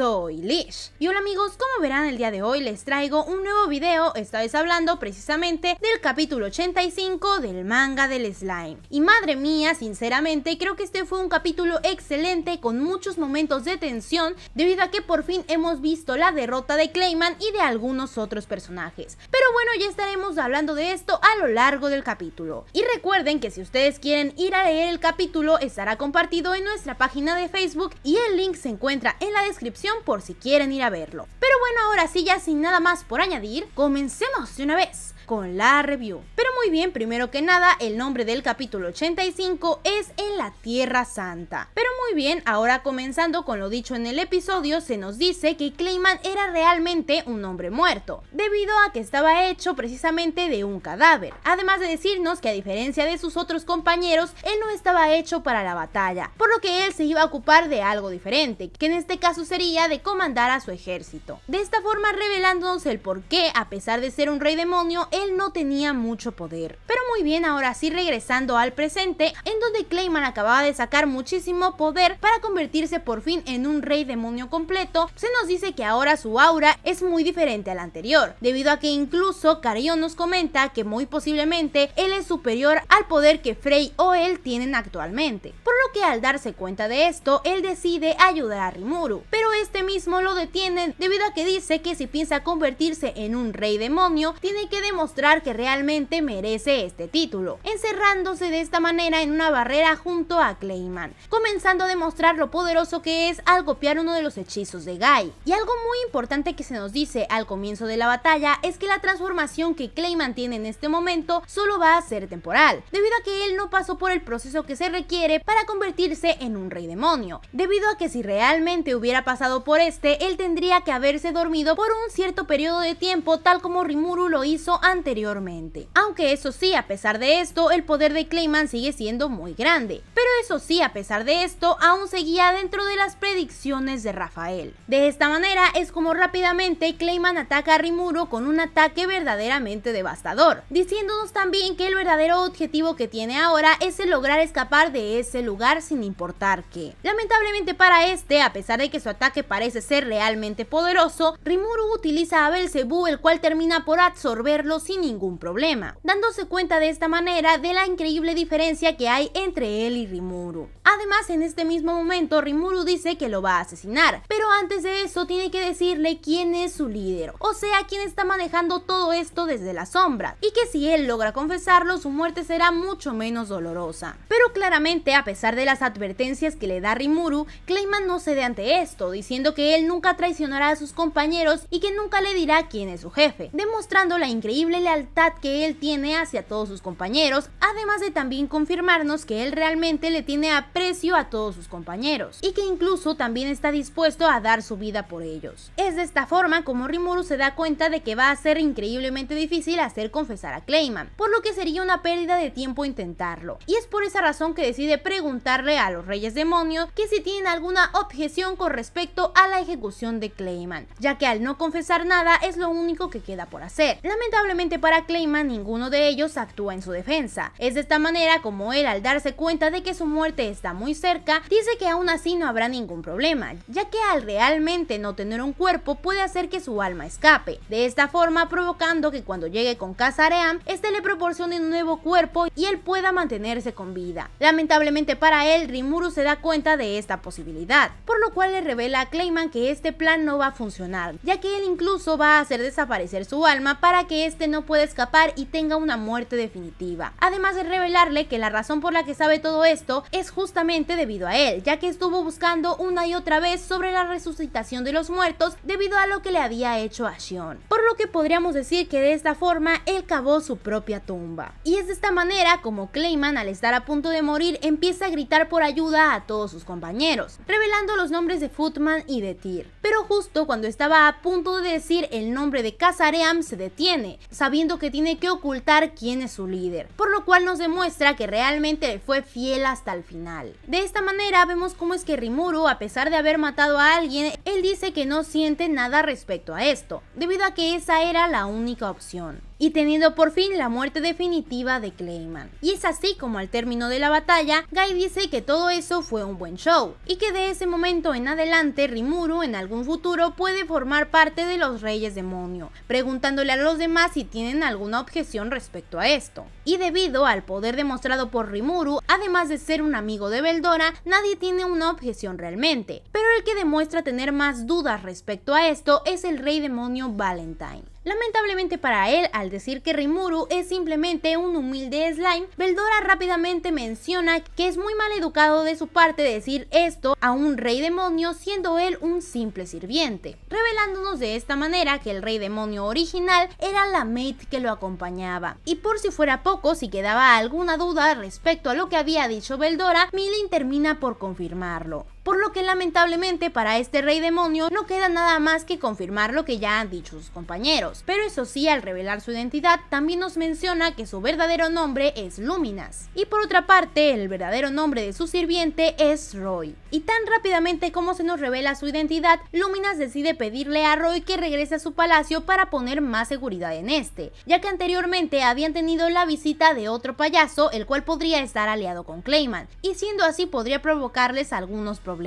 soy Lish. Y hola amigos, como verán el día de hoy les traigo un nuevo video, esta vez hablando precisamente del capítulo 85 del manga del slime. Y madre mía, sinceramente creo que este fue un capítulo excelente con muchos momentos de tensión debido a que por fin hemos visto la derrota de Clayman y de algunos otros personajes. Pero bueno, ya estaremos hablando de esto a lo largo del capítulo. Y recuerden que si ustedes quieren ir a leer el capítulo estará compartido en nuestra página de Facebook y el link se encuentra en la descripción por si quieren ir a verlo. Pero bueno, ahora sí, ya sin nada más por añadir, comencemos de una vez con la review. Pero muy bien, primero que nada, el nombre del capítulo 85 es En la Tierra Santa. Pero muy bien, ahora comenzando con lo dicho en el episodio, se nos dice que Clayman era realmente un hombre muerto, debido a que estaba hecho precisamente de un cadáver. Además de decirnos que a diferencia de sus otros compañeros, él no estaba hecho para la batalla, por lo que él se iba a ocupar de algo diferente, que en este caso sería de comandar a su ejército. De esta forma revelándonos el por qué, a pesar de ser un rey demonio, él no tenía mucho poder. Pero muy bien, ahora sí regresando al presente, en donde Clayman acababa de sacar muchísimo poder para convertirse por fin en un rey demonio completo, se nos dice que ahora su aura es muy diferente a la anterior, debido a que incluso Carion nos comenta que muy posiblemente él es superior al poder que Frey o él tienen actualmente, por lo que al darse cuenta de esto, él decide ayudar a Rimuru, pero este mismo lo detienen debido a que dice que si piensa convertirse en un rey demonio, tiene que demostrar que realmente merece este título, encerrándose de esta manera en una barrera junto a Clayman, comenzando a demostrar lo poderoso que es al copiar uno de los hechizos de Guy. Y algo muy importante que se nos dice al comienzo de la batalla es que la transformación que Clayman tiene en este momento solo va a ser temporal, debido a que él no pasó por el proceso que se requiere para convertirse en un rey demonio, debido a que si realmente hubiera pasado por este, él tendría que haberse dormido por un cierto periodo de tiempo, tal como Rimuru lo hizo anteriormente. Aunque eso sí, a pesar de esto, el poder de Clayman sigue siendo muy grande, pero eso sí, a pesar de esto, aún seguía dentro de las predicciones de Rafael. De esta manera es como rápidamente Clayman ataca a Rimuru con un ataque verdaderamente devastador, diciéndonos también que el verdadero objetivo que tiene ahora es el lograr escapar de ese lugar sin importar qué. Lamentablemente para este, a pesar de que su ataque parece ser realmente poderoso, Rimuru utiliza a Belcebú, el cual termina por absorberlo sin ningún problema, dándose cuenta de esta manera de la increíble diferencia que hay entre él y Rimuru. Además, en este mismo momento Rimuru dice que lo va a asesinar, pero antes de eso tiene que decirle quién es su líder, o sea, quién está manejando todo esto desde la sombra, y que si él logra confesarlo, su muerte será mucho menos dolorosa. Pero claramente, a pesar de las advertencias que le da Rimuru, Clayman no cede ante esto, diciendo que él nunca traicionará a sus compañeros y que nunca le dirá quién es su jefe, demostrando la increíble lealtad que él tiene hacia todos sus compañeros, además de también confirmarnos que él realmente le tiene aprecio a todos sus compañeros y que incluso también está dispuesto a dar su vida por ellos. Es de esta forma como Rimuru se da cuenta de que va a ser increíblemente difícil hacer confesar a Clayman, por lo que sería una pérdida de tiempo intentarlo, y es por esa razón que decide preguntarle a los Reyes Demonios que si tienen alguna objeción con respecto a la ejecución de Clayman, ya que al no confesar nada es lo único que queda por hacer. Lamentablemente para Clayman, ninguno de ellos actúa en su defensa. Es de esta manera como él, al darse cuenta de que su muerte está muy cerca, dice que aún así no habrá ningún problema, ya que al realmente no tener un cuerpo puede hacer que su alma escape, de esta forma provocando que cuando llegue con Kazarean, este le proporcione un nuevo cuerpo y él pueda mantenerse con vida. Lamentablemente para él, Rimuru se da cuenta de esta posibilidad, por lo cual le revela a Clayman que este plan no va a funcionar, ya que él incluso va a hacer desaparecer su alma para que este no puede escapar y tenga una muerte definitiva. Además de revelarle que la razón por la que sabe todo esto es justamente debido a él, ya que estuvo buscando una y otra vez sobre la resucitación de los muertos debido a lo que le había hecho a Shion, por lo que podríamos decir que de esta forma él cavó su propia tumba. Y es de esta manera como Clayman, al estar a punto de morir, empieza a gritar por ayuda a todos sus compañeros, revelando los nombres de Footman y de Tyr. Pero justo cuando estaba a punto de decir el nombre de Kazarean, se detiene, sabiendo que tiene que ocultar quién es su líder, por lo cual nos demuestra que realmente le fue fiel hasta el final. De esta manera vemos cómo es que Rimuru, a pesar de haber matado a alguien, él dice que no siente nada respecto a esto, debido a que esa era la única opción. y teniendo por fin la muerte definitiva de Clayman. Y es así como al término de la batalla, Guy dice que todo eso fue un buen show, y que de ese momento en adelante Rimuru en algún futuro puede formar parte de los Reyes Demonio, preguntándole a los demás si tienen alguna objeción respecto a esto. Y debido al poder demostrado por Rimuru, además de ser un amigo de Veldora, nadie tiene una objeción realmente, pero el que demuestra tener más dudas respecto a esto es el Rey Demonio Valentine. Lamentablemente para él, al decir que Rimuru es simplemente un humilde slime, Veldora rápidamente menciona que es muy mal educado de su parte decir esto a un rey demonio siendo él un simple sirviente, revelándonos de esta manera que el rey demonio original era la maid que lo acompañaba. Y por si fuera poco, si quedaba alguna duda respecto a lo que había dicho Veldora, Milim termina por confirmarlo. Por lo que lamentablemente para este rey demonio no queda nada más que confirmar lo que ya han dicho sus compañeros, pero eso sí, al revelar su identidad también nos menciona que su verdadero nombre es Luminas, y por otra parte el verdadero nombre de su sirviente es Roy. Y tan rápidamente como se nos revela su identidad, Luminas decide pedirle a Roy que regrese a su palacio para poner más seguridad en este, ya que anteriormente habían tenido la visita de otro payaso el cual podría estar aliado con Clayman, y siendo así podría provocarles algunos problemas.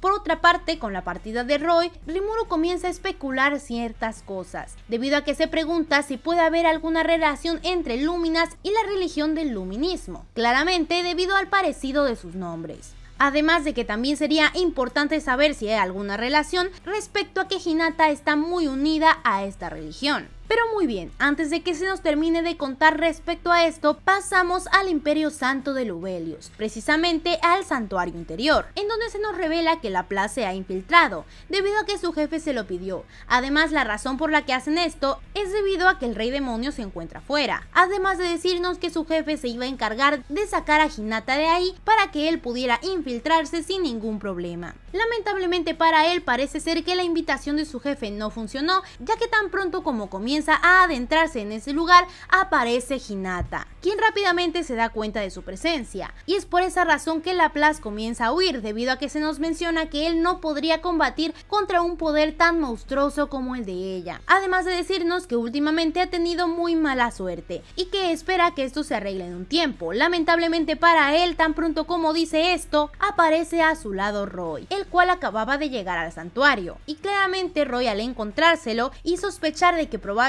Por otra parte, con la partida de Roy, Rimuru comienza a especular ciertas cosas, debido a que se pregunta si puede haber alguna relación entre Luminas y la religión del luminismo, claramente debido al parecido de sus nombres. Además de que también sería importante saber si hay alguna relación respecto a que Hinata está muy unida a esta religión. Pero muy bien, antes de que se nos termine de contar respecto a esto, pasamos al Imperio Santo de Lubelius, precisamente al Santuario Interior, en donde se nos revela que Laplace se ha infiltrado, debido a que su jefe se lo pidió. Además, la razón por la que hacen esto es debido a que el Rey Demonio se encuentra fuera, además de decirnos que su jefe se iba a encargar de sacar a Hinata de ahí para que él pudiera infiltrarse sin ningún problema. Lamentablemente para él parece ser que la invitación de su jefe no funcionó, ya que tan pronto como comienza a adentrarse en ese lugar, aparece Hinata, quien rápidamente se da cuenta de su presencia, y es por esa razón que Laplace comienza a huir, debido a que se nos menciona que él no podría combatir contra un poder tan monstruoso como el de ella, además de decirnos que últimamente ha tenido muy mala suerte y que espera que esto se arregle en un tiempo. Lamentablemente para él, tan pronto como dice esto, aparece a su lado Roy, el cual acababa de llegar al santuario, y claramente Roy, al encontrárselo y sospechar de que probablemente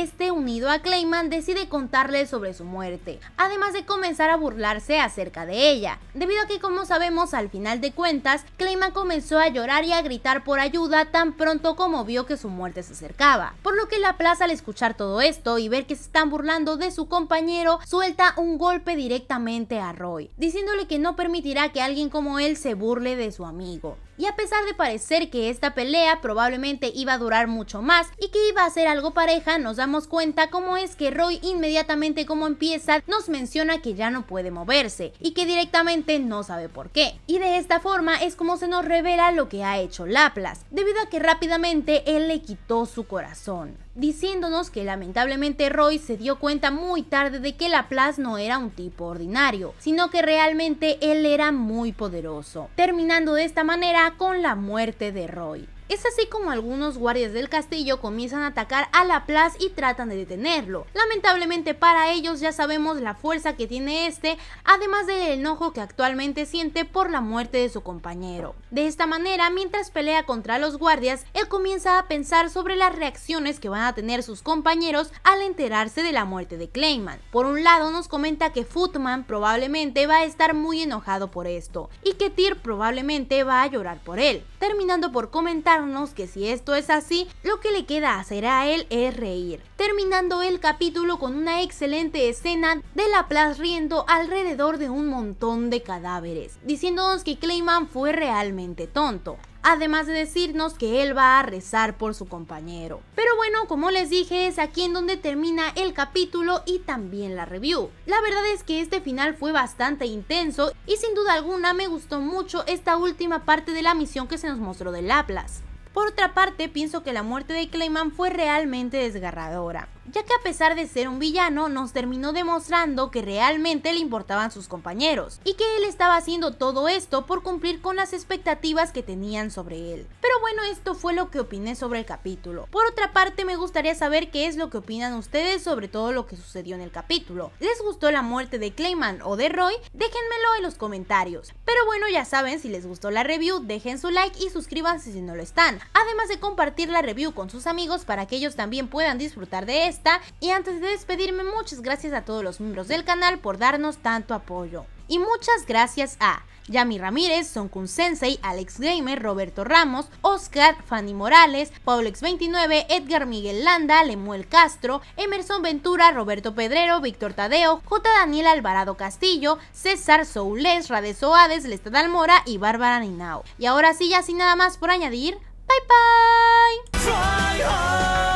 esté unido a Clayman, decide contarle sobre su muerte, además de comenzar a burlarse acerca de ella, debido a que, como sabemos, al final de cuentas Clayman comenzó a llorar y a gritar por ayuda tan pronto como vio que su muerte se acercaba, por lo que Laplace, al escuchar todo esto y ver que se están burlando de su compañero, suelta un golpe directamente a Roy, diciéndole que no permitirá que alguien como él se burle de su amigo. Y a pesar de parecer que esta pelea probablemente iba a durar mucho más y que iba a ser algo pareja, nos damos cuenta cómo es que Roy, inmediatamente como empieza, nos menciona que ya no puede moverse y que directamente no sabe por qué. Y de esta forma es como se nos revela lo que ha hecho Laplace, debido a que rápidamente él le quitó su corazón, diciéndonos que lamentablemente Roy se dio cuenta muy tarde de que Laplace no era un tipo ordinario, sino que realmente él era muy poderoso, terminando de esta manera con la muerte de Roy. Es así como algunos guardias del castillo comienzan a atacar a Laplace y tratan de detenerlo. Lamentablemente para ellos, ya sabemos la fuerza que tiene este, además del enojo que actualmente siente por la muerte de su compañero. De esta manera, mientras pelea contra los guardias, él comienza a pensar sobre las reacciones que van a tener sus compañeros al enterarse de la muerte de Clayman. Por un lado, nos comenta que Footman probablemente va a estar muy enojado por esto, y que Tyr probablemente va a llorar por él, terminando por comentar que si esto es así, lo que le queda hacer a él es reír, terminando el capítulo con una excelente escena de Laplace riendo alrededor de un montón de cadáveres, diciéndonos que Clayman fue realmente tonto, además de decirnos que él va a rezar por su compañero. Pero bueno, como les dije, es aquí en donde termina el capítulo y también la review. La verdad es que este final fue bastante intenso y sin duda alguna me gustó mucho esta última parte de la misión que se nos mostró de Laplace. Por otra parte, pienso que la muerte de Clayman fue realmente desgarradora, ya que a pesar de ser un villano, nos terminó demostrando que realmente le importaban sus compañeros, y que él estaba haciendo todo esto por cumplir con las expectativas que tenían sobre él. Pero bueno, esto fue lo que opiné sobre el capítulo. Por otra parte, me gustaría saber qué es lo que opinan ustedes sobre todo lo que sucedió en el capítulo. ¿Les gustó la muerte de Clayman o de Roy? Déjenmelo en los comentarios. Pero bueno, ya saben, si les gustó la review, dejen su like y suscríbanse si no lo están, además de compartir la review con sus amigos para que ellos también puedan disfrutar de esta. Y antes de despedirme, muchas gracias a todos los miembros del canal por darnos tanto apoyo. Y muchas gracias a Yami Ramírez, Sonkun Sensei, Alex Gamer, Roberto Ramos, Oscar, Fanny Morales, Paulex29, Edgar Miguel Landa, Lemuel Castro, Emerson Ventura, Roberto Pedrero, Víctor Tadeo, J. Daniel Alvarado Castillo, César Soules, Radez Oades, Lestad Almora y Bárbara Ninao. Y ahora sí, ya sin nada más por añadir, bye bye.